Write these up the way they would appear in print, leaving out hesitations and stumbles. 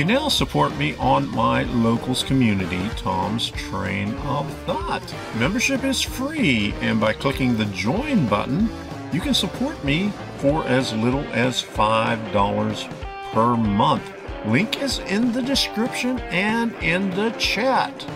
can now support me on my locals community, Tom's Train of Thought. Membership is free, and by clicking the Join button, you can support me for as little as $5 per month. Link is in the description and in the chat.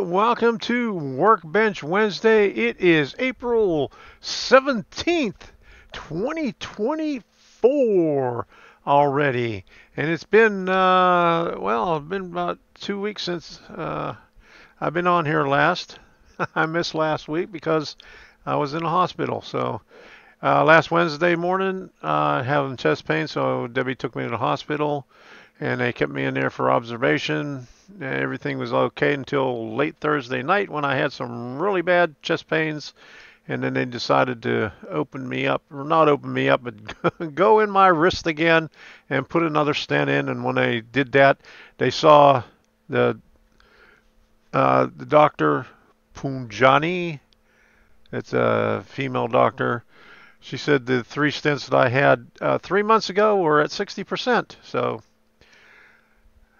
Welcome to Workbench Wednesday. It is April 17th, 2024 already. And it's been, been about 2 weeks since I've been on here last. I missed last week because I was in the hospital. So last Wednesday morning, having chest pain, so Debbie took me to the hospital. and they kept me in there for observation. Everything was okay until late Thursday night when I had some really bad chest pains, and then they decided to open me up, or not open me up, but go in my wrist again and put another stent in. And when they did that, they saw the doctor, Punjani. It's a female doctor. She said the three stents that I had 3 months ago were at 60%. So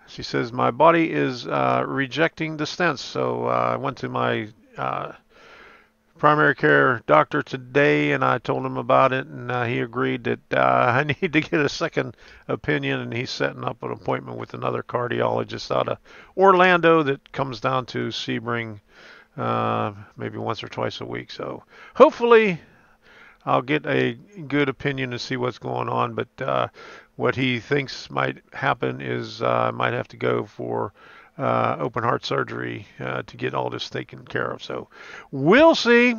she says my body is rejecting the stents. So I went to my primary care doctor today, and I told him about it, and he agreed that I need to get a second opinion, and he's setting up an appointment with another cardiologist out of Orlando that comes down to Sebring maybe once or twice a week. So hopefully I'll get a good opinion to see what's going on, but what he thinks might happen is I might have to go for open heart surgery to get all this taken care of. So we'll see.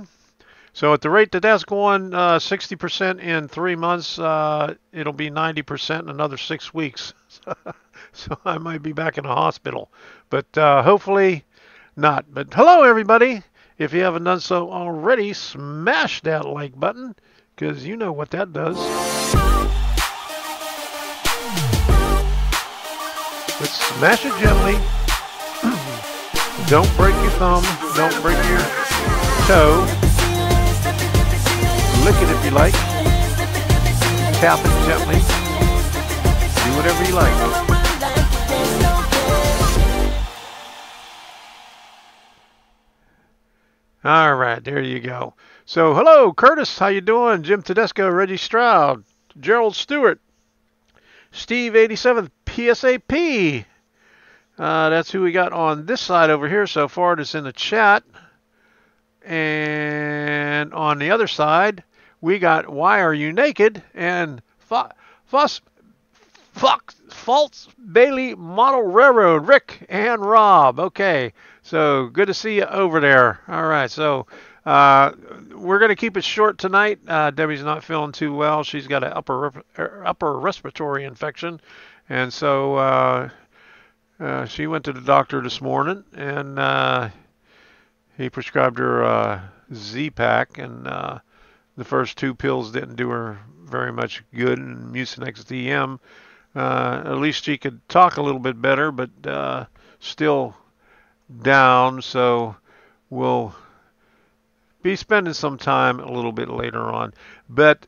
So at the rate that that's going, 60% in 3 months, it'll be 90% in another 6 weeks. So I might be back in the hospital, but hopefully not. But hello, everybody. If you haven't done so already, smash that like button, because you know what that does. But smash it gently. Don't break your thumb. Don't break your toe. Lick it if you like. Tap it gently. Do whatever you like. All right, there you go. So, hello, Curtis. How you doing? Jim Tedesco, Reggie Stroud, Gerald Stewart, Steve 87, PSAP. That's who we got on this side over here so far. That's in the chat. And on the other side, we got Why Are You Naked? And Fox Bailey Model Railroad, Rick and Rob. Okay, so good to see you over there. All right, so we're going to keep it short tonight. Debbie's not feeling too well. She's got an upper respiratory infection. And so... she went to the doctor this morning, and he prescribed her Z-Pack, and the first two pills didn't do her very much good, and Mucinex DM. At least she could talk a little bit better, but still down, so we'll be spending some time a little bit later on. But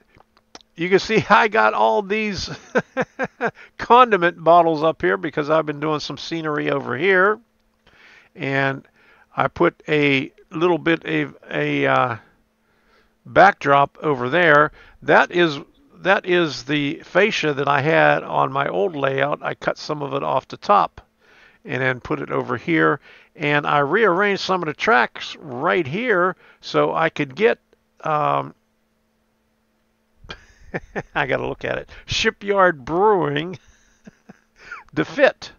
you can see I got all these condiment bottles up here because I've been doing some scenery over here. And I put a little bit of a backdrop over there. That is the fascia that I had on my old layout. I cut some of it off the top and then put it over here. And I rearranged some of the tracks right here so I could get... I got to look at it. Shipyard Brewing, the fit.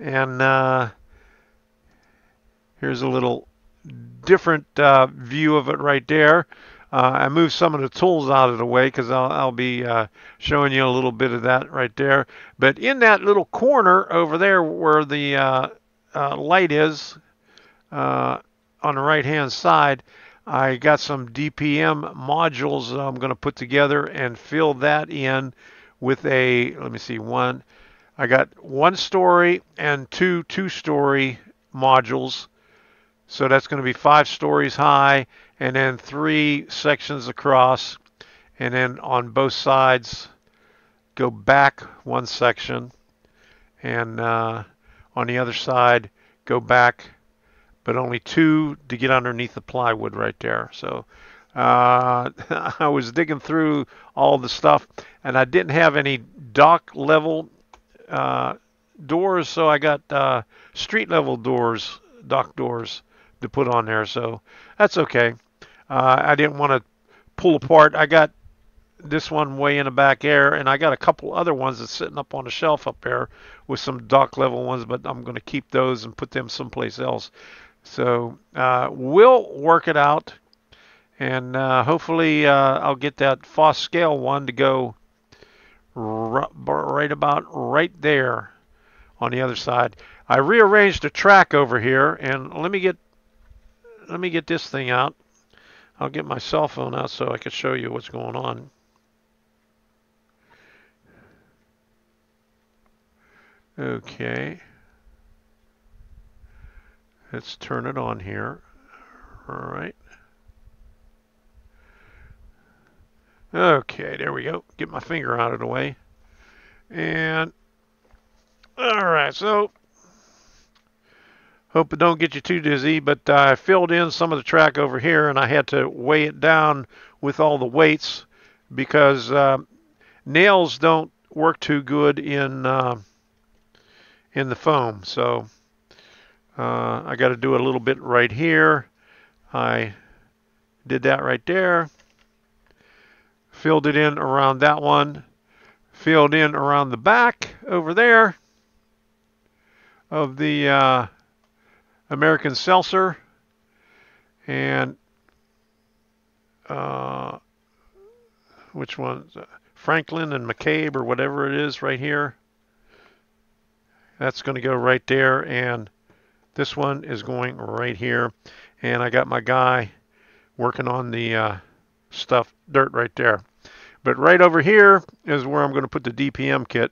And here's a little different view of it right there. I moved some of the tools out of the way because I'll be showing you a little bit of that right there. But in that little corner over there where the light is on the right-hand side, I got some DPM modules that I'm going to put together and fill that in with a, let me see, one. I got 1-story and 2 2-story modules. So that's going to be 5 stories high and then 3 sections across. And then on both sides, go back 1 section. And on the other side, go back, but only 2 to get underneath the plywood right there. So I was digging through all the stuff, and I didn't have any dock level doors, so I got street level doors, dock doors to put on there. So that's okay. I didn't want to pull apart. I got this one way in the back air, and I got a couple other ones that's sitting up on the shelf up there with some dock level ones, but I'm going to keep those and put them someplace else. So we'll work it out, and hopefully I'll get that Foss scale one to go right about right there. on the other side. I rearranged the track over here, and let me get this thing out. I'll get my cell phone out so I can show you what's going on. Okay. Let's turn it on here. All right. Okay, there we go. Get my finger out of the way. And, all right, so hope it don't get you too dizzy, but I filled in some of the track over here, and I had to weigh it down with all the weights because nails don't work too good in the foam. So I got to do a little bit right here. I did that right there. Filled it in around that one. Filled in around the back over there of the American Seltzer, and which one? Franklin and McCabe or whatever it is right here. That's going to go right there, and this one is going right here. And I got my guy working on the stuff, dirt right there. But right over here is where I'm going to put the DPM kit.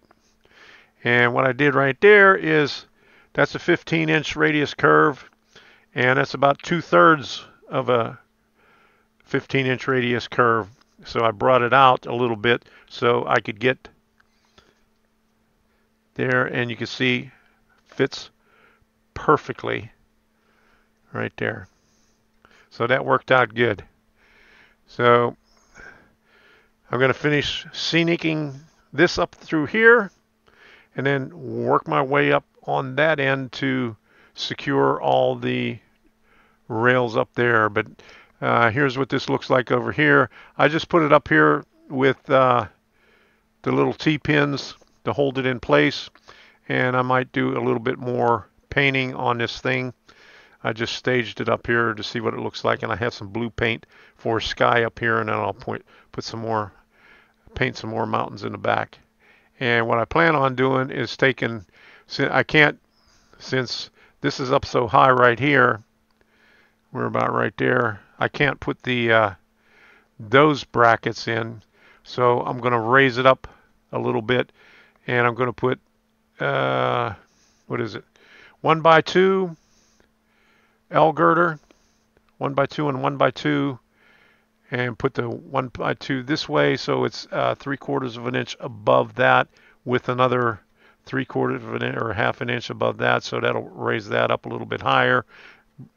And what I did right there is that's a 15-inch radius curve, and that's about 2/3 of a 15-inch radius curve. So I brought it out a little bit so I could get there, and you can see fits perfectly right there. So that worked out good. So I'm going to finish scenicking this up through here and then work my way up on that end to secure all the rails up there. But here's what this looks like over here. I just put it up here with the little T-pins to hold it in place, and I might do a little bit more painting on this thing. I just staged it up here to see what it looks like, and I have some blue paint for sky up here, and then I'll paint some more mountains in the back. And what I plan on doing is taking, since this is up so high right here, we're about right there, I can't put the those brackets in, so I'm going to raise it up a little bit, and I'm going to put, what is it, 1x2 L girder, 1x2 and 1x2, and put the 1x2 this way, so it's 3/4 of an inch above that, with another 3/4 of an inch or 1/2 inch above that, so that'll raise that up a little bit higher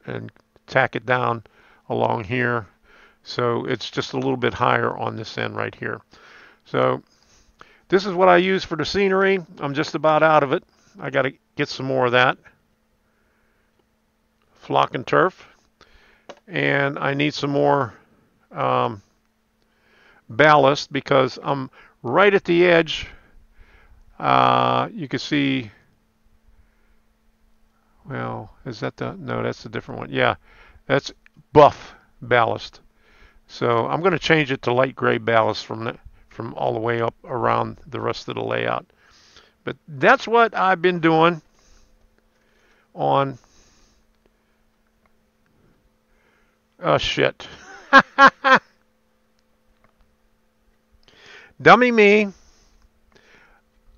and tack it down along here, so it's just a little bit higher on this end right here. So this is what I use for the scenery. I'm just about out of it. I got to get some more of that flock and turf, and I need some more ballast because I'm right at the edge. You can see, well, is that the, no, that's a different one. Yeah, that's buff ballast. So I'm going to change it to light gray ballast from all the way up around the rest of the layout. But that's what I've been doing on, oh, shit. Dummy me.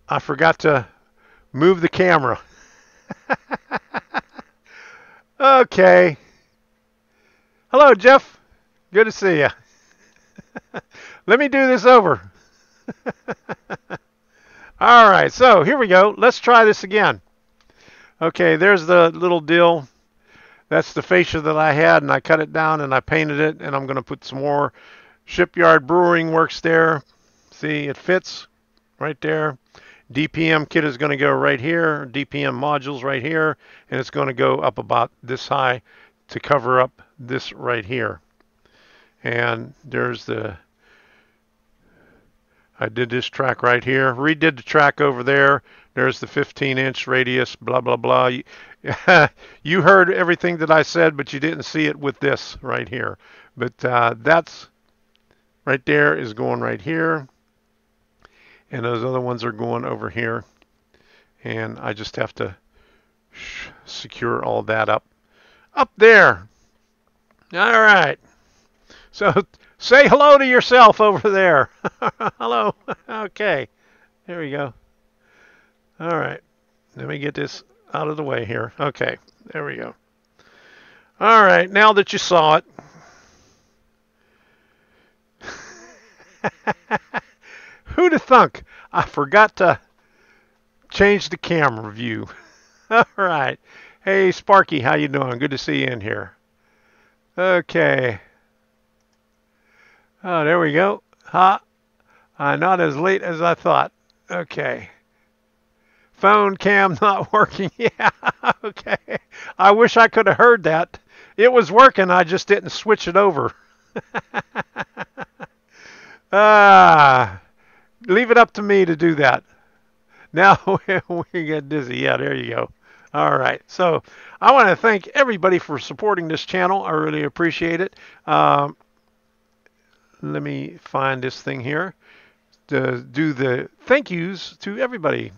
I forgot to move the camera. Okay. Hello, Jeff. Good to see you. Let me do this over. All right, so here we go. Let's try this again. Okay, there's the little deal. That's the fascia that I had, and I cut it down and I painted it, and I'm going to put some more Shipyard Brewing Works there. See, it fits right there. DPM kit is going to go right here, DPM modules right here, and it's going to go up about this high to cover up this right here. And there's the, I did this track right here, redid the track over there. There's the 15-inch radius, blah, blah, blah. You heard everything that I said, but you didn't see it with this right here. But that's right there is going right here. And those other ones are going over here. and I just have to secure all that up there. All right, so say hello to yourself over there. Hello. Okay, there we go. All right, let me get this out of the way here. Okay, there we go. All right, now that you saw it. Who'd have thunk? I forgot to change the camera view. All right. Hey, Sparky, how you doing? Good to see you in here. Okay. Oh, there we go. Ha. Not as late as I thought. Okay. Phone cam not working. Yeah. Okay. I wish I could have heard that. It was working. I just didn't switch it over. Leave it up to me to do that. Now we get dizzy. Yeah, there you go. All right. So I want to thank everybody for supporting this channel. I really appreciate it. Let me find this thing here to do the thank yous to everybody.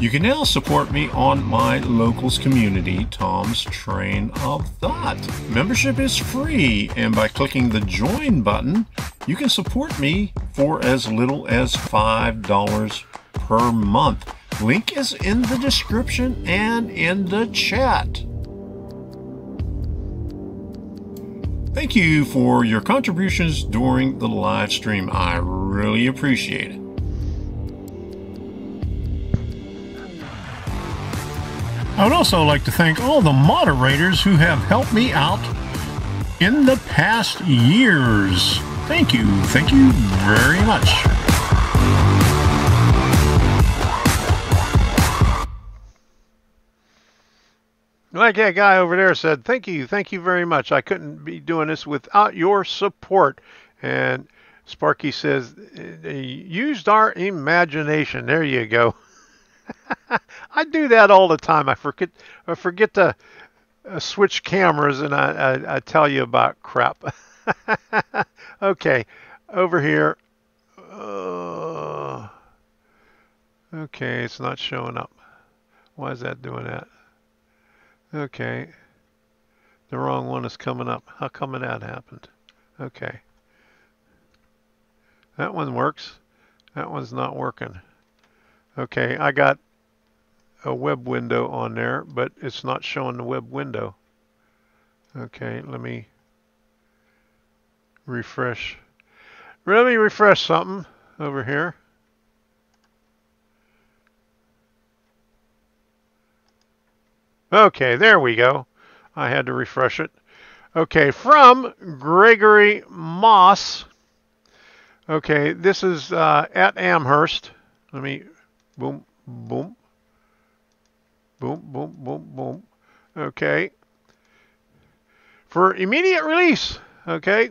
You can now support me on my locals community, Tom's Train of Thought. Membership is free, and by clicking the join button, you can support me for as little as $5 per month. Link is in the description and in the chat. Thank you for your contributions during the live stream. I really appreciate it. I would also like to thank all the moderators who have helped me out in the past years. Thank you. Thank you very much. Like that guy over there said, thank you. Thank you very much. I couldn't be doing this without your support. And Sparky says, used our imagination. There you go. I do that all the time. I forget to switch cameras, and I tell you about crap. Okay, over here. Okay, it's not showing up. Why is that doing that? Okay, the wrong one is coming up. How come that happened? Okay, that one works. That one's not working. Okay, I got a web window on there, but it's not showing the web window. Okay, let me refresh. Let me refresh something over here. Okay, there we go. I had to refresh it. Okay, from Gregory Moss. Okay, this is at Amherst. Let me... Boom, boom, boom, boom, boom, boom. Okay. For immediate release. Okay.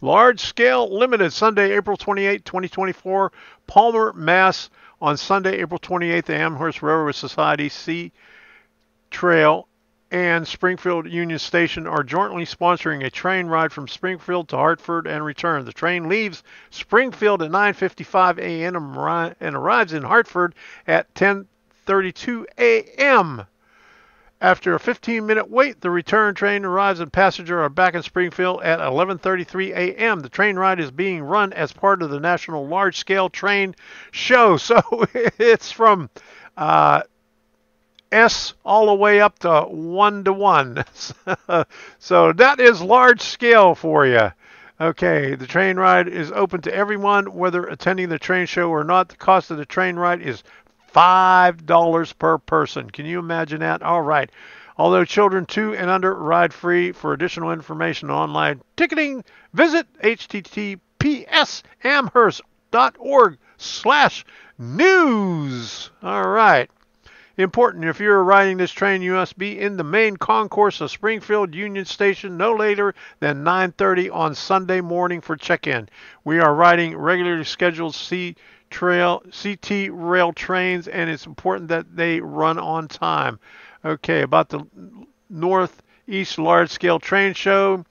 Large scale limited Sunday, April 28, 2024. Palmer, Mass. On Sunday, April 28th, the Amherst Railroad Society Sea Trail and Springfield Union Station are jointly sponsoring a train ride from Springfield to Hartford and return. The train leaves Springfield at 9:55 a.m. and arrives in Hartford at 10:32 a.m. After a 15-minute wait, the return train arrives and passengers are back in Springfield at 11:33 a.m. The train ride is being run as part of the National Large Scale Train Show. So it's from S all the way up to 1-to-1. So that is large scale for you. Okay, the train ride is open to everyone, whether attending the train show or not. The cost of the train ride is $5 per person. Can you imagine that? All right. Although children 2 and under ride free. For additional information on online ticketing, visit https://amherst.org/news. All right. Important, if you're riding this train, you must be in the main concourse of Springfield Union Station no later than 9:30 on Sunday morning for check-in. We are riding regularly scheduled CT rail trains, and it's important that they run on time. Okay, about the Northeast Large-Scale Train Show.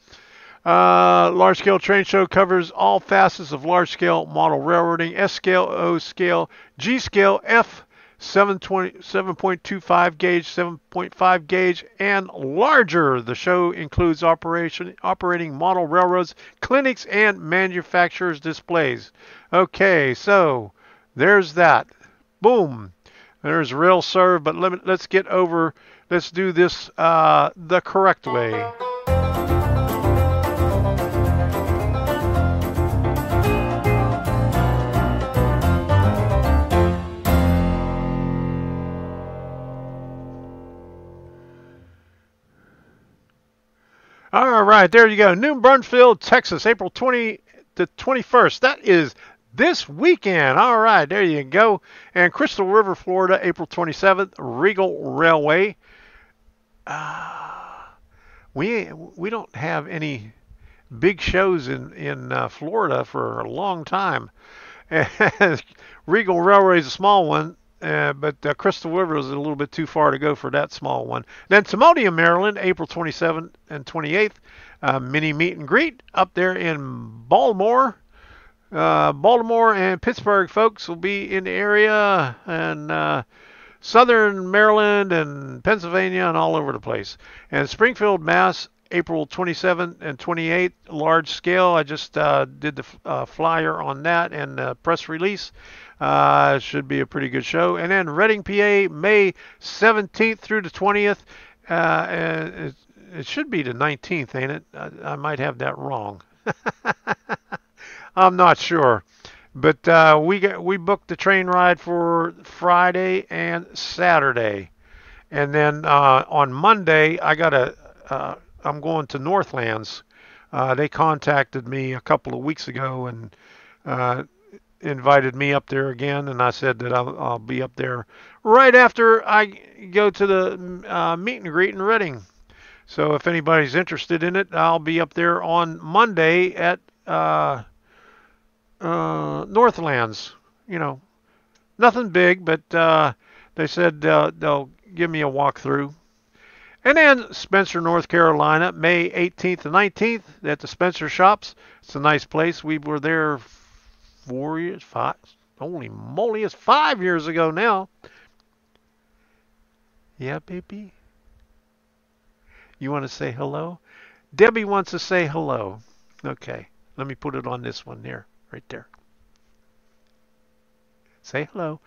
Large-scale train show covers all facets of large-scale model railroading, S-scale, O-scale, G-scale, F 720, 7.25 gauge, 7.5 gauge, and larger. The show includes operating model railroads, clinics, and manufacturers' displays. Okay, so there's that. Boom. There's rail serve, but let's get over. Let's do this the correct way. All right, there you go. New Bernfield, Texas, April 20 to 21st. That is this weekend. All right, there you go. And Crystal River, Florida, April 27th, Regal Railway. We don't have any big shows in Florida for a long time. Regal Railway is a small one. But Crystal River is a little bit too far to go for that small one. Then Timonium, Maryland, April 27th and 28th. Mini meet and greet up there in Baltimore. Baltimore and Pittsburgh folks will be in the area, and southern Maryland and Pennsylvania and all over the place. And Springfield, Mass, April 27th and 28th, large scale. I just did the flyer on that and the press release. Should be a pretty good show. And then Reading, PA, May 17th through the 20th. It should be the 19th, ain't it? I might have that wrong. I'm not sure. But we booked the train ride for Friday and Saturday. And then on Monday, I'm going to Northlands. They contacted me a couple of weeks ago and invited me up there again, and I said that I'll be up there right after I go to the meet and greet in Reading. So if anybody's interested in it, I'll be up there on Monday at Northlands. You know, nothing big, but they said they'll give me a walkthrough. And then Spencer, North Carolina, May 18th and 19th at the Spencer Shops. It's a nice place. We were there 4 years, five, holy moly, it's 5 years ago now. Yeah, baby. You want to say hello? Debbie wants to say hello. Okay, let me put it on this one there, right there. Say hello.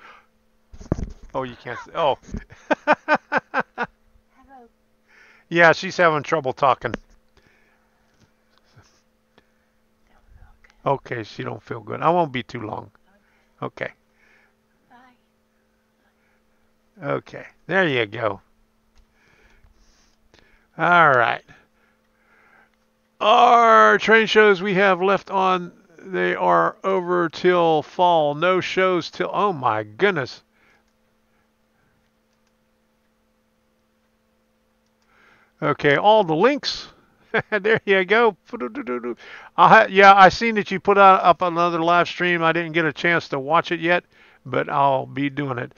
Oh, you can't say, oh. Yeah, she's having trouble talking. Okay, she don't feel good. I won't be too long. Okay. Bye. Okay, there you go. All right. Our train shows we have left on, they are over till fall. No shows till, oh my goodness. Okay, all the links. There you go. Yeah, I seen that you put up another live stream. I didn't get a chance to watch it yet, but I'll be doing it.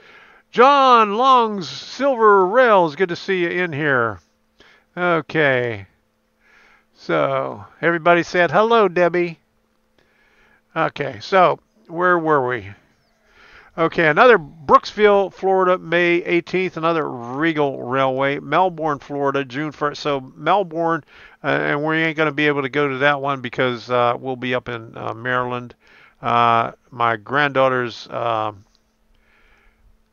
John Long's Silver Rails. Good to see you in here. Okay. So everybody said hello, Debbie. Okay, so where were we? Okay, another Brooksville, Florida, May 18th. Another Regal Railway, Melbourne, Florida, June 1st. So Melbourne, and we ain't going to be able to go to that one because we'll be up in Maryland. My granddaughter's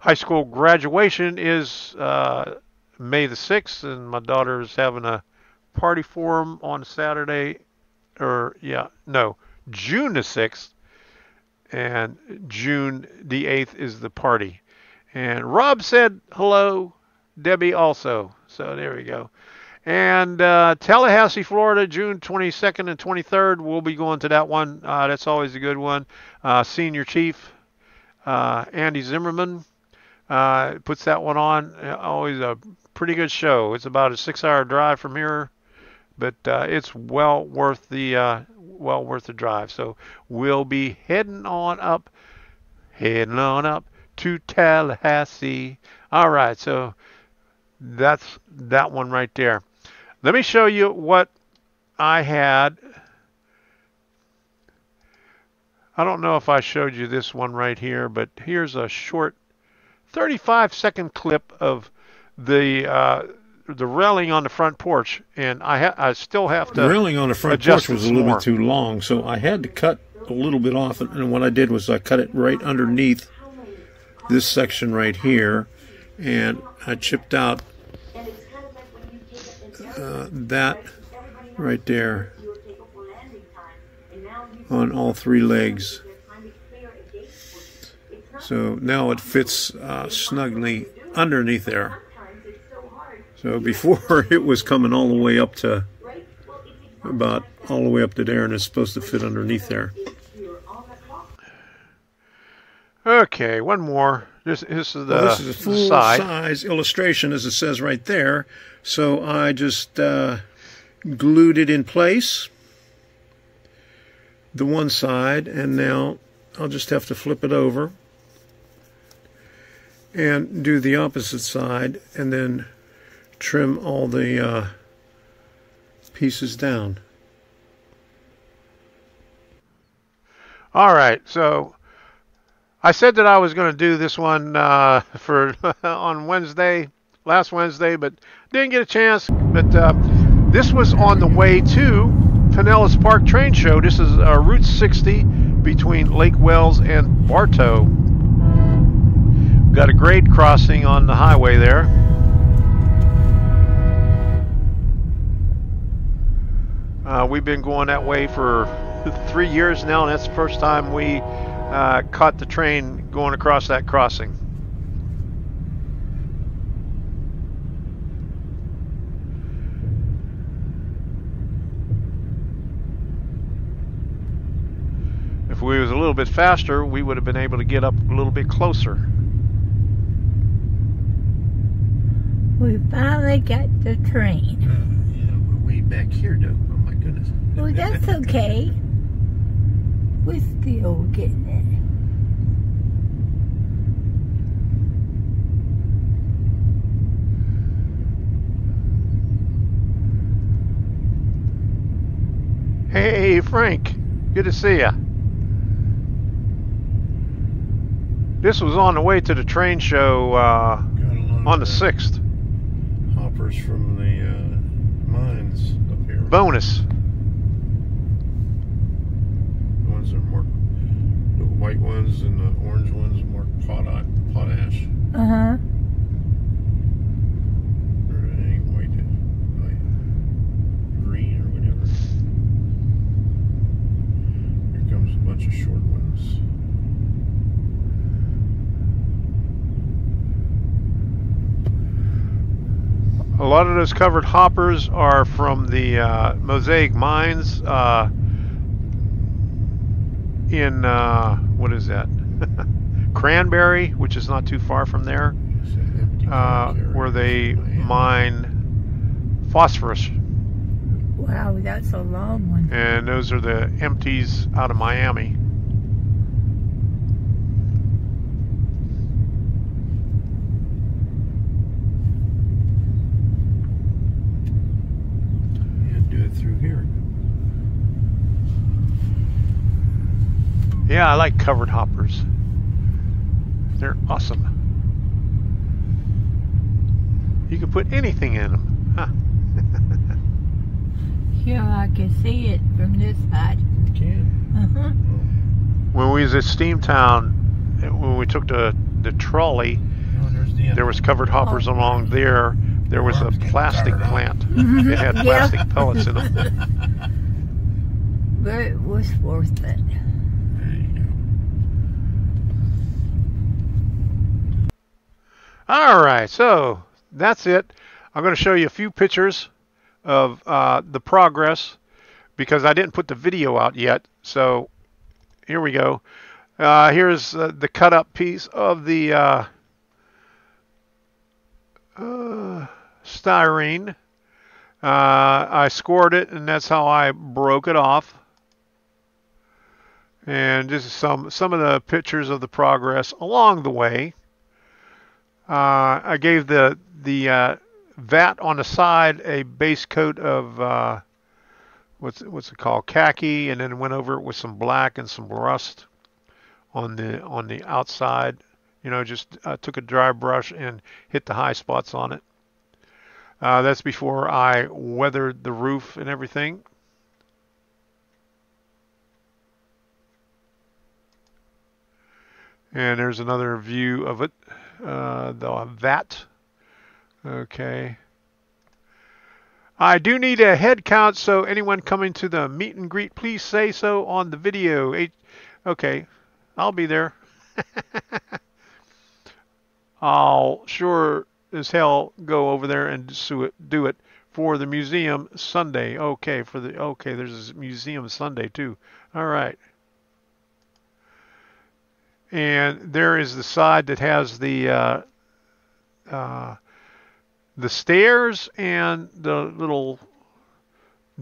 high school graduation is May the 6th, and my daughter's having a party for them on Saturday, or yeah, no, June the 6th, and June the 8th is the party. And Rob said hello, Debbie also, so there we go. And Tallahassee, Florida, June 22nd and 23rd. We'll be going to that one. That's always a good one. Senior Chief Andy Zimmerman puts that one on. Always a pretty good show. It's about a 6-hour drive from here, but it's well worth the drive. So we'll be heading on up to Tallahassee. All right, so that's that one right there. Let me show you what I had. I don't know if I showed you this one right here, but here's a short 35-second clip of the railing on the front porch, and I still have to. The railing on the front porch was a little bit too long, so I had to cut a little bit off, and what I did was I cut it right underneath this section right here, and I chipped out that right there on all three legs. So now it fits snugly underneath there. So before it was coming all the way up to about all the way up to there, and it's supposed to fit underneath there. Okay, one more. This is a full size illustration, as it says right there. So I just glued it in place, the one side, and now I'll just have to flip it over and do the opposite side, and then trim all the pieces down. All right, so I said that I was going to do this one on Wednesday, last Wednesday, but didn't get a chance. But this was on the way to Pinellas Park Train Show. This is Route 60 between Lake Wells and Bartow. Got a grade crossing on the highway there. We've been going that way for 3 years now, and that's the first time we caught the train going across that crossing. If we was a little bit faster, we would have been able to get up a little bit closer. We finally got the train. Yeah, we're way back here though. Oh my goodness. Well, that's okay. We're still getting it. Hey, Frank. Good to see ya. This was on the way to the train show on the 6th. Hoppers from the mines up here. Bonus. Are marked, the white ones and the orange ones marked potash. Uh-huh. Or it ain't white, it's like green or whatever. Here comes a bunch of short ones. A lot of those covered hoppers are from the Mosaic Mines. In what is that? Cranberry, which is not too far from there, where they mine phosphorus. Wow, that's a long one. And those are the empties out of Miami. Yeah, I like covered hoppers. They're awesome. You can put anything in them, huh? Sure, I can see it from this side. You can? Uh-huh. When we was at Steamtown, when we took the trolley, There was covered hoppers along there. There was a plastic plant. It had plastic pellets in them. But it was worth it. All right, so that's it. I'm going to show you a few pictures of the progress because I didn't put the video out yet. So here we go. Here's the cut up piece of the styrene. I scored it, and that's how I broke it off. And this is some of the pictures of the progress along the way. I gave the vat on the side a base coat of what's it called, khaki, and then went over it with some black and some rust on the outside. You know, just took a dry brush and hit the high spots on it. That's before I weathered the roof and everything. And there's another view of it, the vat. Okay. I do need a head count, so anyone coming to the meet and greet, please say so on the video. Okay, I'll be there. I'll sure as hell go over there and do it for the museum Sunday. Okay, okay, there's a museum Sunday too. All right. And there is the side that has the stairs and the little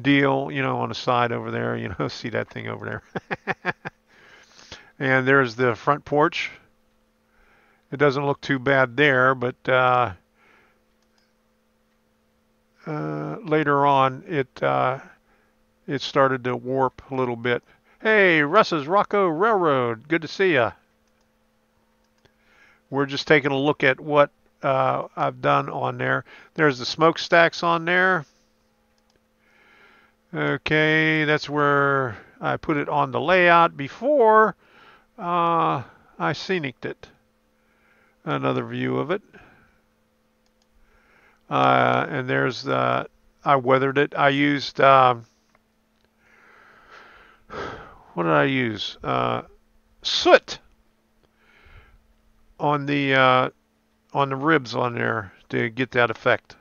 deal, you know, on the side over there. You know, see that thing over there. And there's the front porch. It doesn't look too bad there, but later on it started to warp a little bit. Hey, Russ's Rocco Railroad, good to see ya. We're just taking a look at what I've done on there. There's the smokestacks on there. Okay, that's where I put it on the layout before I scenic'd it. Another view of it, and there's I weathered it. I used what did I use? Soot on the ribs on there to get that effect.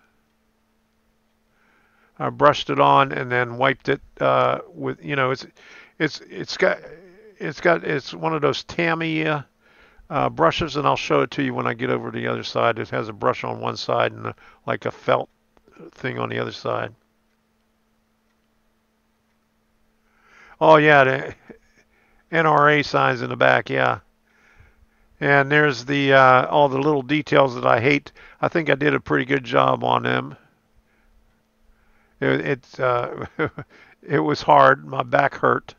I brushed it on and then wiped it with, you know, it's one of those Tamiya brushes, and I'll show it to you when I get over to the other side. It has a brush on one side and like a felt thing on the other side. Oh yeah, the NRA signs in the back, yeah. And there's the all the little details that I hate. I think I did a pretty good job on them. It was hard. My back hurt.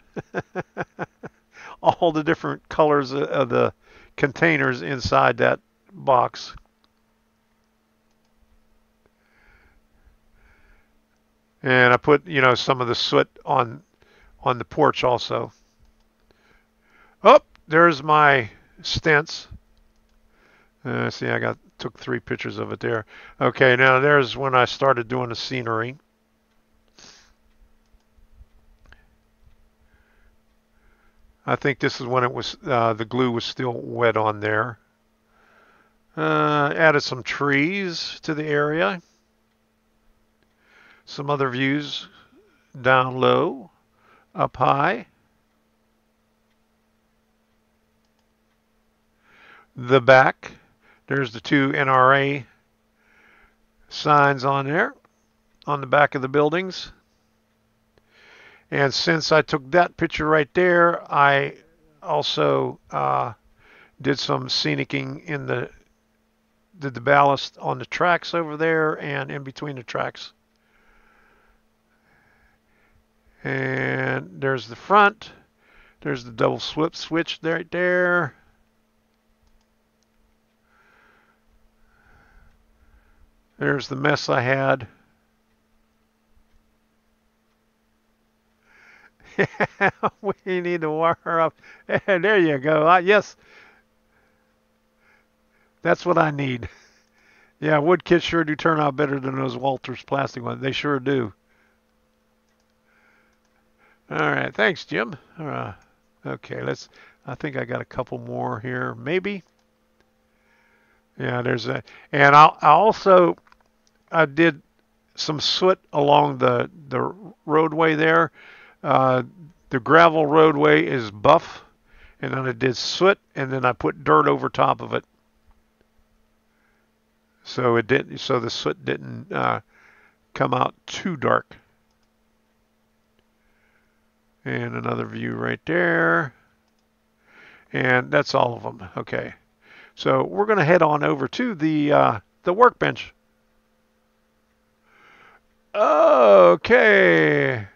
All the different colors of the containers inside that box. And I put, you know, some of the soot on the porch also. Oh, there's my stents. See, I took three pictures of it there. Okay, now there's when I started doing the scenery. I think this is when it was the glue was still wet on there. Added some trees to the area. Some other views down low, up high. The back. There's the two NRA signs on there on the back of the buildings. And since I took that picture right there, I also did some scenicking in the ballast on the tracks over there and in between the tracks. And there's the front. There's the double slip switch right there. There's the mess I had. We need to wire her up. There you go. Yes, that's what I need. Yeah, wood kits sure do turn out better than those Walters plastic ones. They sure do. All right, thanks, Jim. Okay, let's. I think I got a couple more here, maybe. Yeah, there's a, and I did some soot along the roadway there. The gravel roadway is buff, and then I did soot, and then I put dirt over top of it. So it didn't. So the soot didn't come out too dark. And another view right there. And that's all of them. Okay. So we're going to head on over to the workbench. Okay.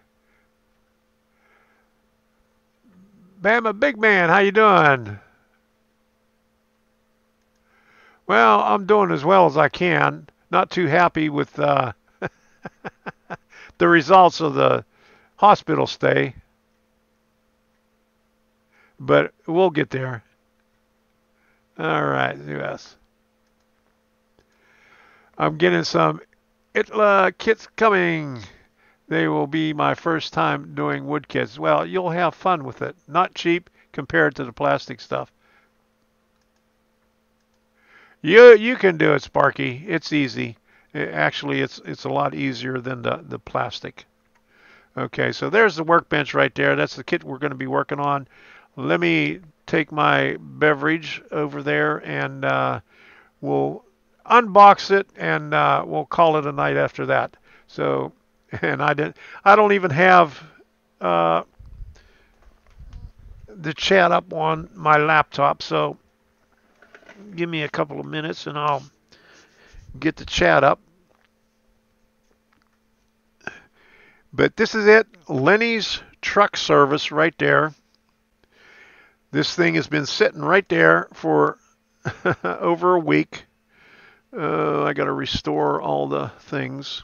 Bama Big Man, how you doing? Well, I'm doing as well as I can. Not too happy with the results of the hospital stay. But we'll get there. All right, U.S. I'm getting some ITLA kits coming. They will be my first time doing wood kits. Well, you'll have fun with it. Not cheap compared to the plastic stuff. You can do it, Sparky. It's easy. Actually, it's a lot easier than the plastic. Okay, so there's the workbench right there. That's the kit we're going to be working on. Let me take my beverage over there, and we'll unbox it, and we'll call it a night after that. So, and I don't even have the chat up on my laptop. So, give me a couple of minutes, and I'll get the chat up. But this is it, Lenny's Truck Service right there. This thing has been sitting right there for over a week. I got to restore all the things.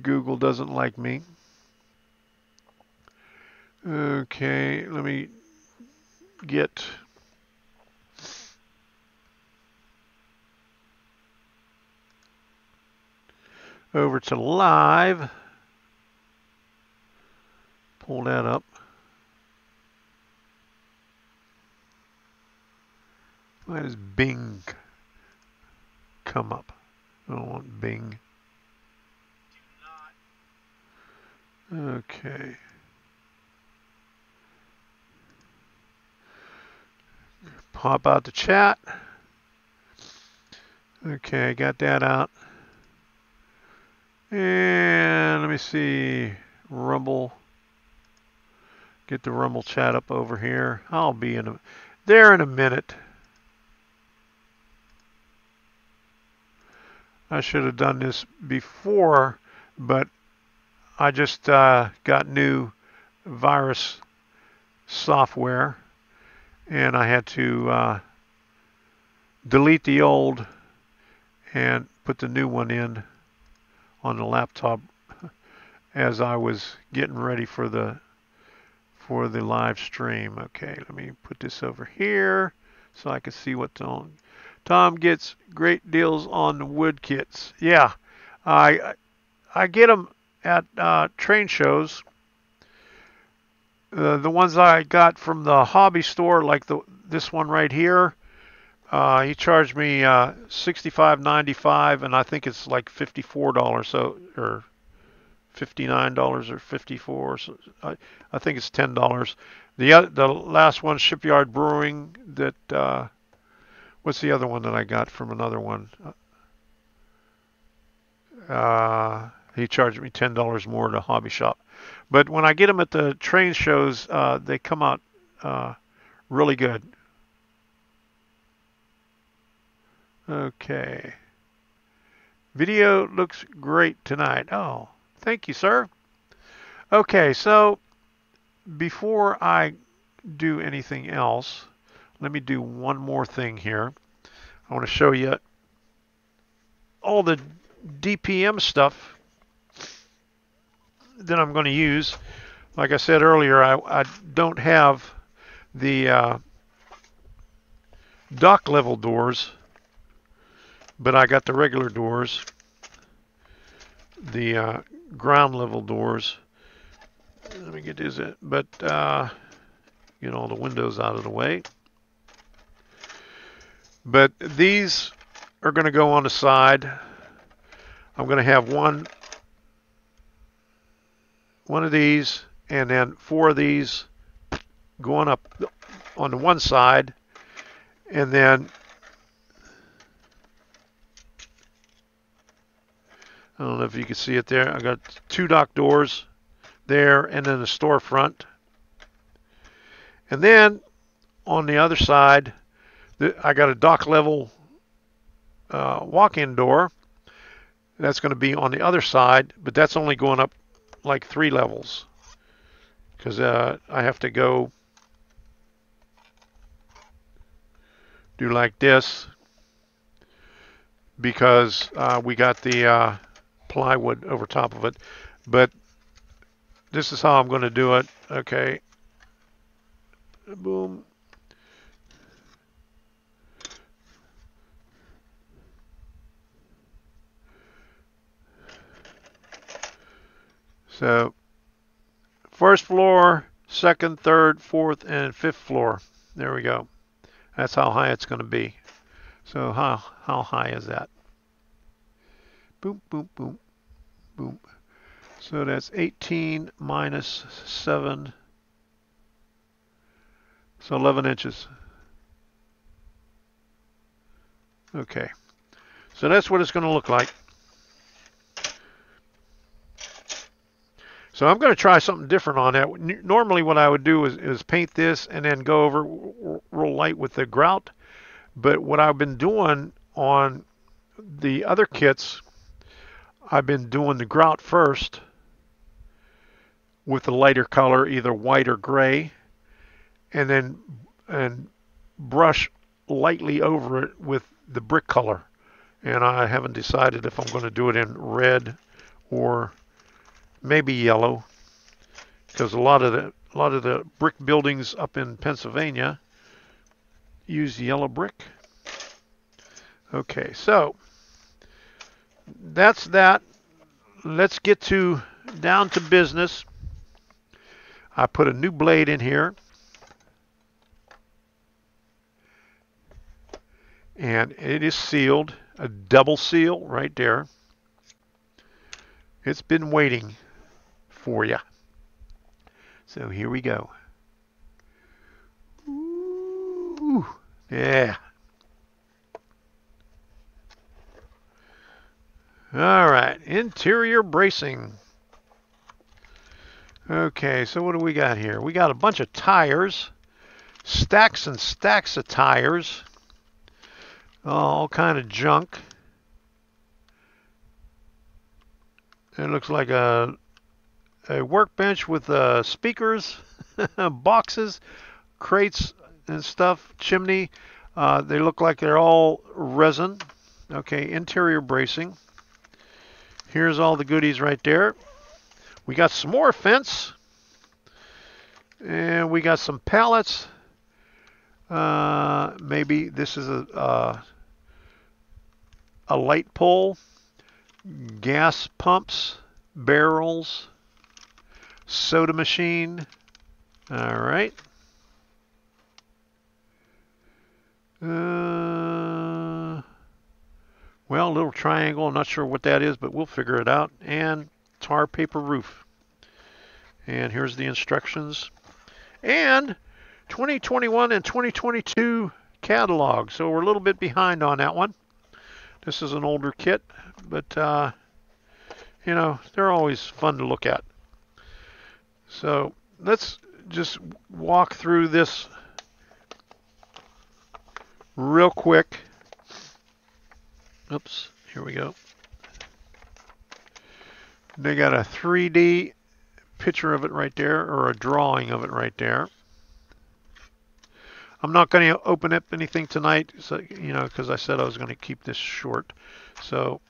Google doesn't like me. Okay, let me get... over to live. Pull that up. Why does Bing come up? I don't want Bing. Do not. Okay. Pop out the chat. Okay, got that out. And let me see. Rumble. Get the Rumble chat up over here. I'll be there in a minute. I should have done this before, but I just got new virus software, and I had to delete the old and put the new one in on the laptop as I was getting ready for the live stream. Okay, let me put this over here so I can see what's on. Tom gets great deals on the wood kits. Yeah, I get them at train shows. The ones I got from the hobby store, like this one right here, he charged me $65.95, and I think it's like $54, so or $59 or 54. So I think it's $10. The last one, Shipyard Brewing, that. What's the other one that I got from another one? He charged me $10 more at a hobby shop. But when I get them at the train shows, they come out really good. Okay. Video looks great tonight. Oh, thank you, sir. Okay, so before I do anything else, let me do one more thing here. I want to show you all the DPM stuff that I'm going to use. Like I said earlier, I don't have the dock level doors But I got the regular doors, the ground level doors. Let me get these in. But get all the windows out of the way. But these are going to go on the side. I'm going to have one of these, and then four of these going up on the one side, and then I don't know if you can see it there. I got two dock doors there, and then the storefront, and then on the other side, I got a dock level walk-in door. That's going to be on the other side, but that's only going up like three levels because I have to go do like this because we got the plywood over top of it. But this is how I'm going to do it. Okay. Boom. So, first floor, second, third, fourth, and fifth floor. There we go. That's how high it's going to be. So, how high is that? Boom, boom, boom, boom. So, that's 18 minus 7. So, 11 inches. Okay. So, that's what it's going to look like. So I'm going to try something different on that. Normally what I would do is paint this and then go over real light with the grout. But what I've been doing on the other kits, I've been doing the grout first with a lighter color, either white or gray, and then brush lightly over it with the brick color. And I haven't decided if I'm going to do it in red or maybe yellow, because a lot of the brick buildings up in Pennsylvania use yellow brick. Okay, so that's that. Let's get to down to business. I put a new blade in here, and it is sealed, a double seal right there. It's been waiting for you. So here we go. Ooh, yeah. All right, interior bracing. Okay, so what do we got here? We got a bunch of tires, stacks and stacks of tires, all kind of junk. It looks like a workbench with speakers, boxes, crates and stuff, chimney. They look like they're all resin. Okay, interior bracing. Here's all the goodies right there. We got some more fence. And we got some pallets. Maybe this is a light pole. Gas pumps, barrels, soda machine. All right. Well, little triangle. I'm not sure what that is, but we'll figure it out. And tar paper roof. And here's the instructions. And 2021 and 2022 catalog. So we're a little bit behind on that one. This is an older kit, but, you know, they're always fun to look at. So let's just walk through this real quick. Oops, here we go. They got a 3D picture of it right there, or a drawing of it right there. I'm not going to open up anything tonight, so, you know, because I said I was going to keep this short. So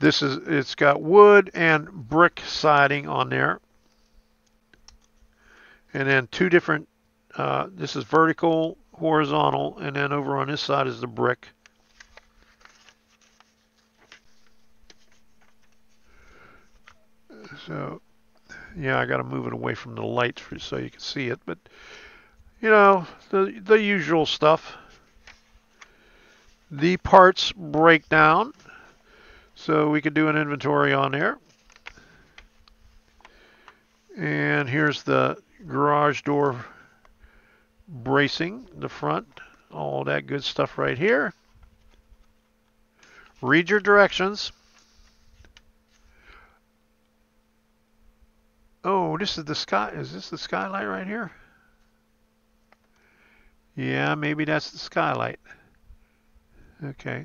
this is, it's got wood and brick siding on there. And then two different, this is vertical, horizontal, and then over on this side is the brick. So, yeah, I got to move it away from the lights so you can see it, but, you know, the usual stuff. The parts breakdown, so we could do an inventory on there. And here's the garage door bracing, the front, all that good stuff right here. Read your directions. Oh, this is the sky. Is this the skylight right here? Yeah, maybe that's the skylight. Okay.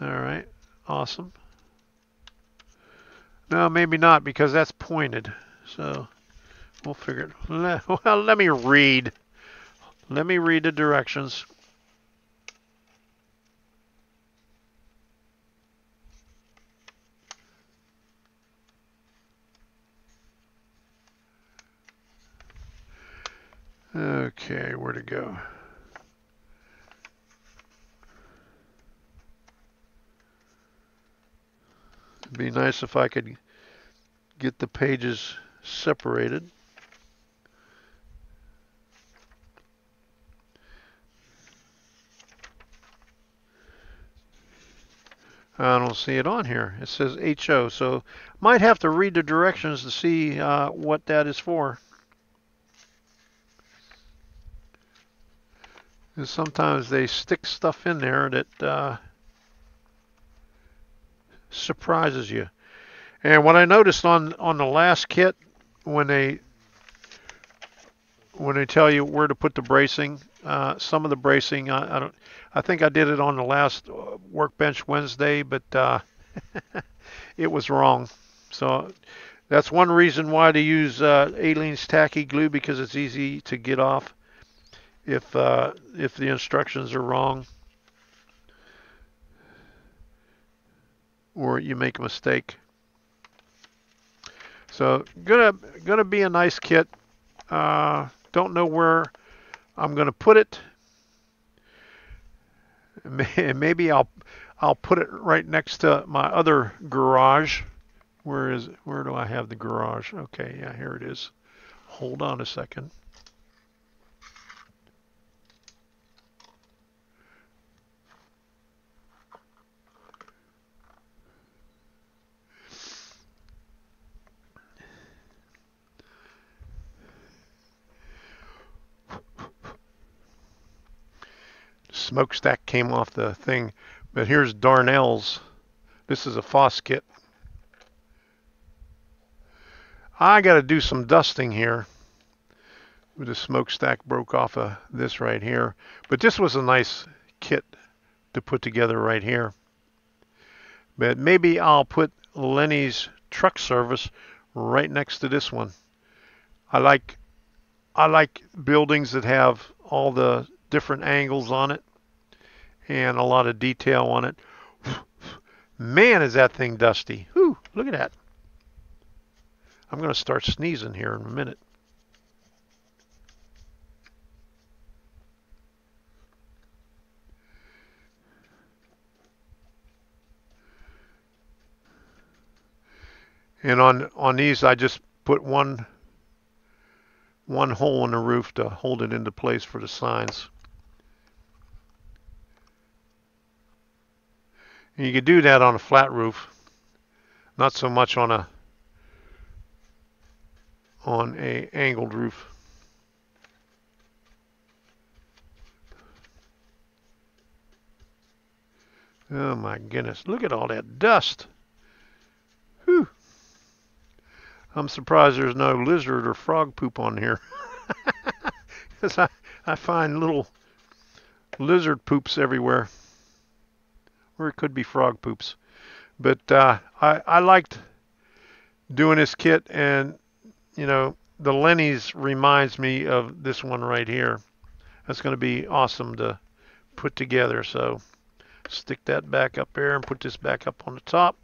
All right. Awesome. No, maybe not, because that's pointed. So we'll figure it. Well, let me read. Let me read the directions. Okay, where to go? It'd be nice if I could get the pages separated. I don't see it on here. It says HO, so might have to read the directions to see what that is for. Because sometimes they stick stuff in there that surprises you. And what I noticed on the last kit, when they tell you where to put the bracing, some of the bracing I think I did it on the last Workbench Wednesday, but it was wrong. So that's one reason why to use Aileen's tacky glue, because it's easy to get off if the instructions are wrong, or you make a mistake. So gonna be a nice kit. Don't know where I'm gonna put it. Maybe I'll put it right next to my other garage. Where is it? Where do I have the garage? Okay, yeah, here it is. Hold on a second. Smokestack came off the thing, but here's Darnell's. This is a Foss kit. I got to do some dusting here. The smokestack broke off of this right here, but this was a nice kit to put together right here. But maybe I'll put Lenny's truck service right next to this one. I like buildings that have all the different angles on it. And a lot of detail on it. Man, is that thing dusty. Whew, look at that. I'm going to start sneezing here in a minute. And on these, I just put one hole in the roof to hold it into place for the signs. You could do that on a flat roof, not so much on a angled roof. Oh my goodness, look at all that dust. Whew. I'm surprised there's no lizard or frog poop on here. Because I find little lizard poops everywhere. Or it could be frog poops. But I liked doing this kit, and you know, the Lenny's reminds me of this one right here. That's going to be awesome to put together. So stick that back up there and put this back up on the top.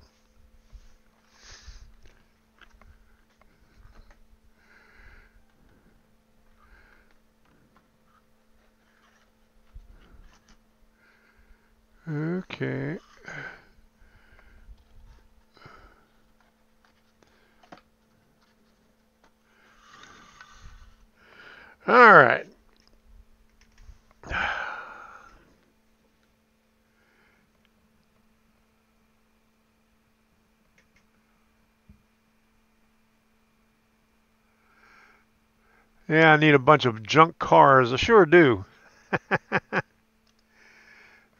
Okay. All right. Yeah, I need a bunch of junk cars. I sure do.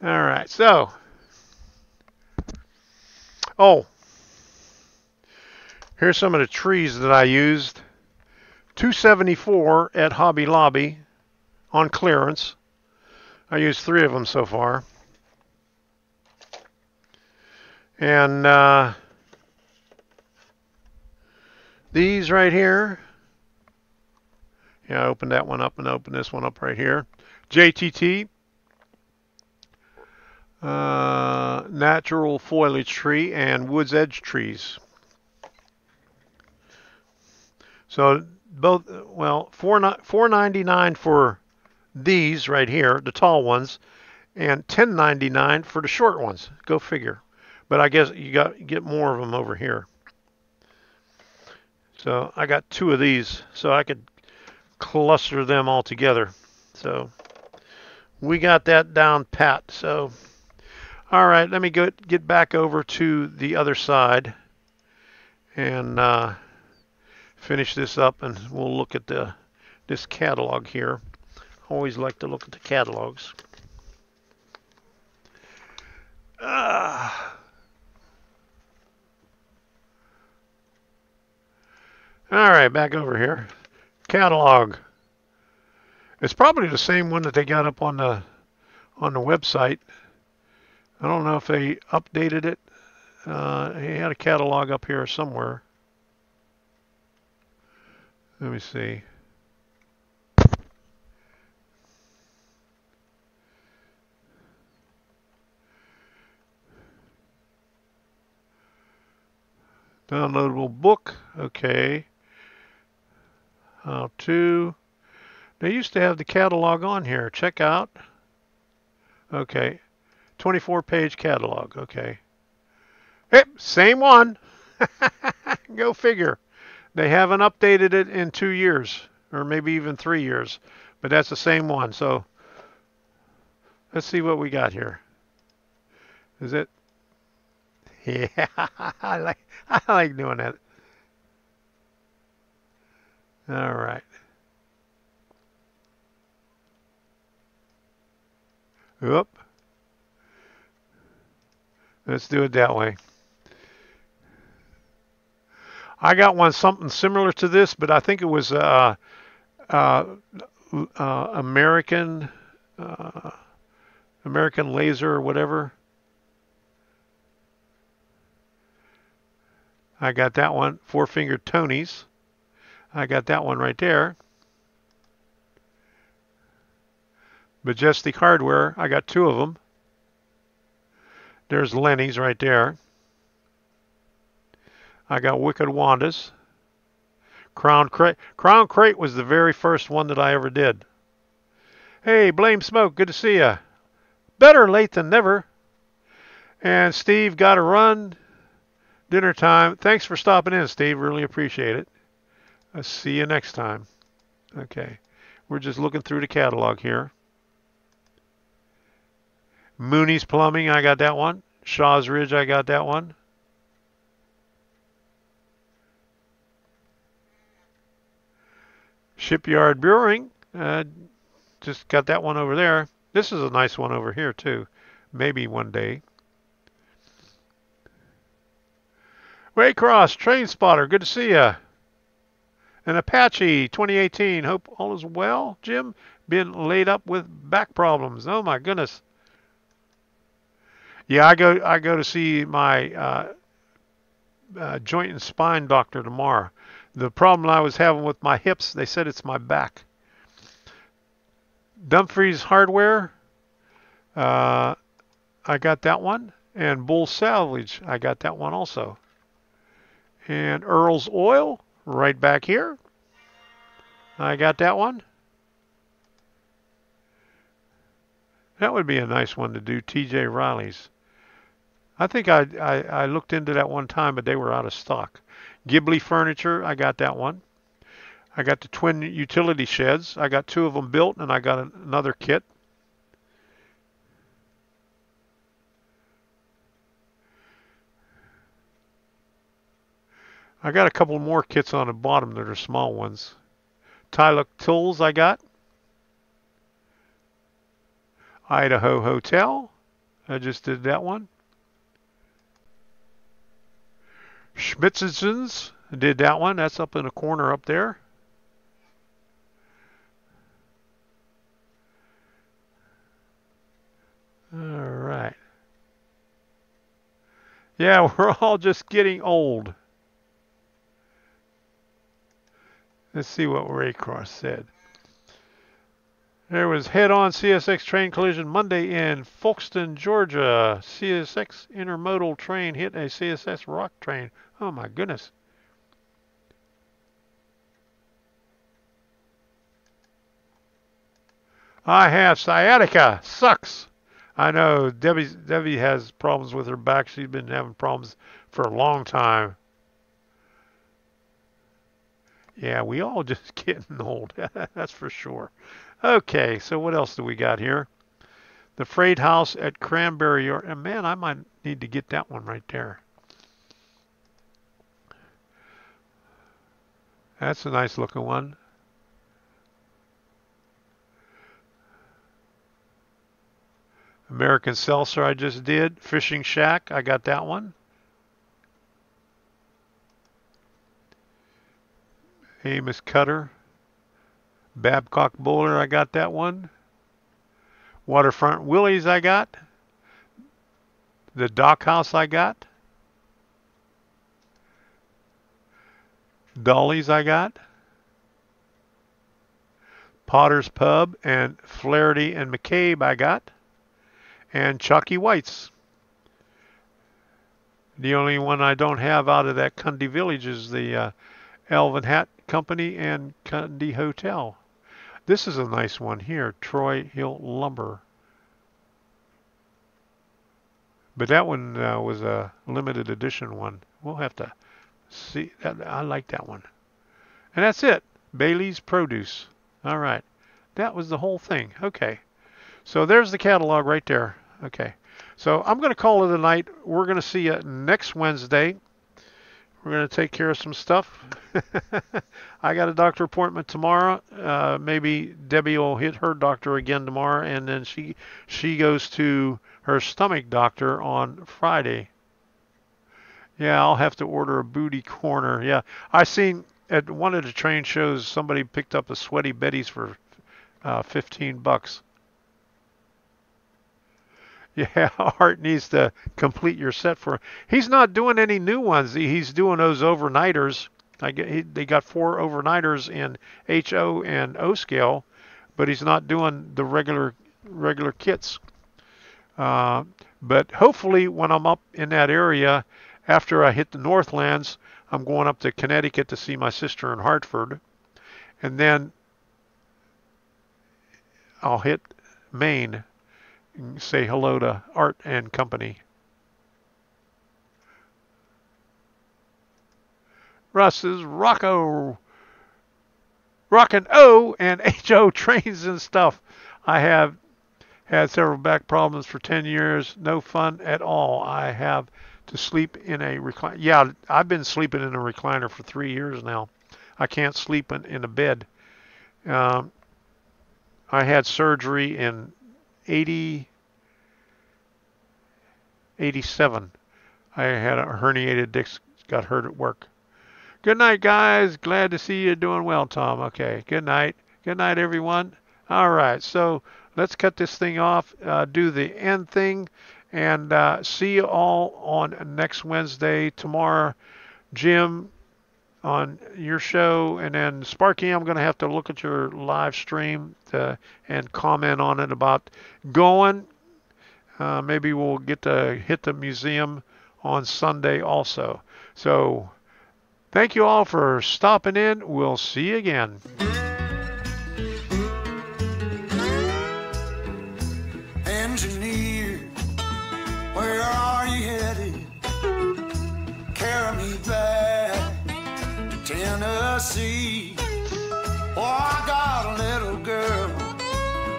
All right, so. Oh. Here's some of the trees that I used. 274 at Hobby Lobby on clearance. I used 3 of them so far. And these right here. Yeah, I opened that one up and opened this one up right here. JTT. Natural foliage tree and woods edge trees. So both, well, $4.99 for these right here, the tall ones, and $10.99 for the short ones. Go figure. But I guess you get more of them over here. So I got 2 of these, so I could cluster them all together. So we got that down pat. So all right, let me go get back over to the other side and finish this up, and we'll look at this catalog here. Always like to look at the catalogs. All right, back over here. Catalog. It's probably the same one that they got up on the website. I don't know if they updated it. They had a catalog up here somewhere. Let me see. Downloadable book. Okay. How to. They used to have the catalog on here. Check out. Okay. 24-page catalog. Okay. Yep, same one. Go figure. They haven't updated it in 2 years or maybe even 3 years, but that's the same one. So let's see what we got here. Is it? Yeah, I like doing that. All right. Oop. Let's do it that way. I got one something similar to this, but I think it was American Laser or whatever. I got that one. 4-Finger Tony's. I got that one right there. Majestic Hardware. I got 2 of them. There's Lenny's right there. I got Wicked Wanda's. Crown Crate. Crown Crate was the very first one that I ever did. Hey, Blame Smoke. Good to see ya. Better late than never. And Steve, gotta run. Dinner time. Thanks for stopping in, Steve. Really appreciate it. I'll see you next time. Okay. We're just looking through the catalog here. Mooney's Plumbing, I got that one. Shaw's Ridge, I got that one. Shipyard Brewing, just got that one over there. This is a nice one over here too. Maybe one day. Waycross, Train Spotter, good to see ya. An Apache 2018. Hope all is well, Jim. Been laid up with back problems. Oh my goodness. Yeah, I go to see my joint and spine doctor tomorrow. The problem I was having with my hips, they said it's my back. Dumfries Hardware, I got that one. And Bull Salvage, I got that one also. And Earl's Oil. Right back here. I got that one. That would be a nice one to do, T.J. Riley's. I think I looked into that one time, but they were out of stock. Ghibli Furniture, I got that one. I got the twin utility sheds. I got two of them built, and I got another kit. I got a couple more kits on the bottom that are small ones. Tylock Tools I got. Idaho Hotel. I just did that one. Schmitzen's did that one. That's up in the corner up there. All right. Yeah, we're all just getting old. Let's see what Raycross said. There was head-on CSX train collision Monday in Folkestone, Georgia. CSX intermodal train hit a CSX rock train. Oh, my goodness. I have sciatica. Sucks. I know Debbie has problems with her back. She's been having problems for a long time. Yeah, we all just getting old. That's for sure. Okay, so what else do we got here? The Freight House at Cranberry Yard. And man, I might need to get that one right there. That's a nice looking one. American Seltzer I just did. Fishing Shack, I got that one. Amos Cutter. Babcock Bowler, I got that one. Waterfront Willie's, I got. The Dock House, I got. Dolly's, I got. Potter's Pub and Flaherty and McCabe, I got. And Chalky White's. The only one I don't have out of that Cundy Village is the Elvin Hat Company and Cundy Hotel. This is a nice one here, Troy Hill Lumber. But that one was a limited edition one. We'll have to see. I like that one. And that's it. Bailey's Produce. All right. That was the whole thing. Okay. So there's the catalog right there. Okay. So I'm going to call it a night. We're going to see you next Wednesday. We're going to take care of some stuff. I got a doctor appointment tomorrow. Maybe Debbie will hit her doctor again tomorrow, and then she goes to her stomach doctor on Friday. Yeah, I'll have to order a booty corner. Yeah, I seen at one of the train shows somebody picked up a Sweaty Betty's for $15. Yeah, Art needs to complete your set for him. He's not doing any new ones. He's doing those overnighters. They got 4 overnighters in HO and O scale, but he's not doing the regular kits. But hopefully when I'm up in that area, after I hit the Northlands, I'm going up to Connecticut to see my sister in Hartford. And then I'll hit Maine. Say hello to Art and company. Russ's Rocco Rockin' O and H.O. trains and stuff. I have had several back problems for 10 years. No fun at all. I have to sleep in a recliner. Yeah, I've been sleeping in a recliner for 3 years now. I can't sleep in a bed. I had surgery in 87. I had a herniated disc, got hurt at work. Good night, guys. Glad to see you doing well, Tom. Okay, good night. Good night, everyone. All right, so let's cut this thing off, do the end thing, and see you all on next Wednesday. Tomorrow, Jim, on your show, and then Sparky, I'm going to have to look at your live stream and comment on it about going. Maybe we'll get to hit the museum on Sunday also. So thank you all for stopping in. We'll see you again. Tennessee. Oh, I got a little girl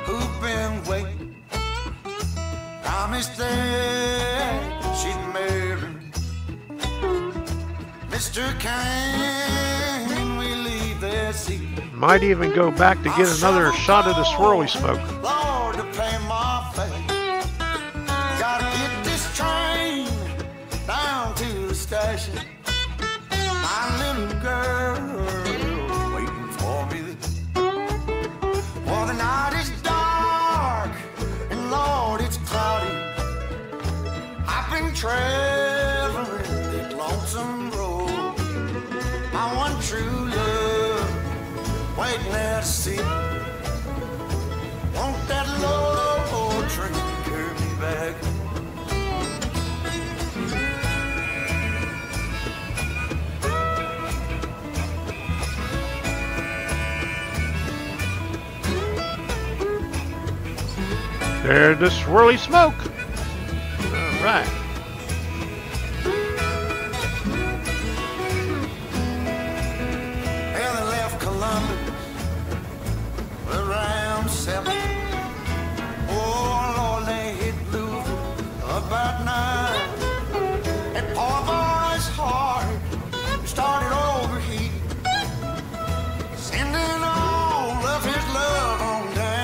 who's been waiting. Promised that she'd marry Mr. Kane. We leave their seat. Might even go back to get another shot of the swirly smoke. Lord, to pay my faith. Gotta get this train down to the station. My little girl waiting for me. Well, the night is dark and Lord, it's cloudy. I've been traveling that lonesome road. My one true love waiting there to see me. Won't that Lord train carry me back? There's the swirly smoke. All right. And they left Columbus around 7. Oh, Lord, they hit Louisville about 9. And poor boy's heart started overheating, sending all of his love on down.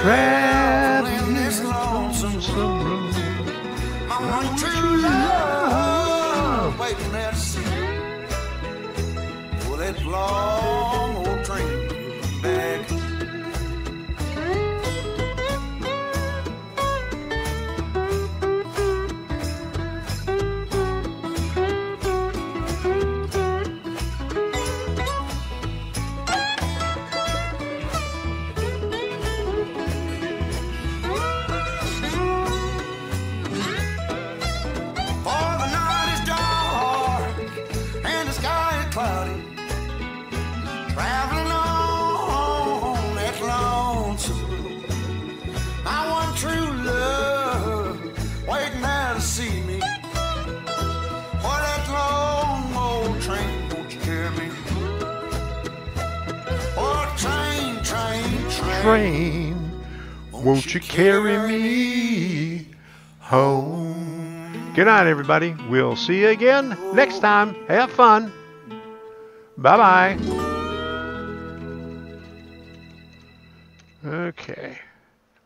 Traveling this lonesome road. My one true love waiting there to see. Oh, that long old train back. Train, won't you carry me home? Good night, everybody. We'll see you again next time. Have fun. Bye-bye. Okay.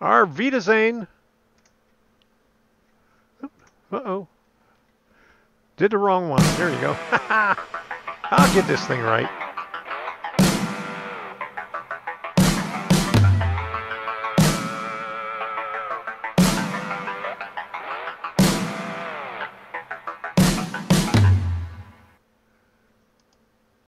Our Vita Zane. Uh-oh. Did the wrong one. There you go. I'll get this thing right.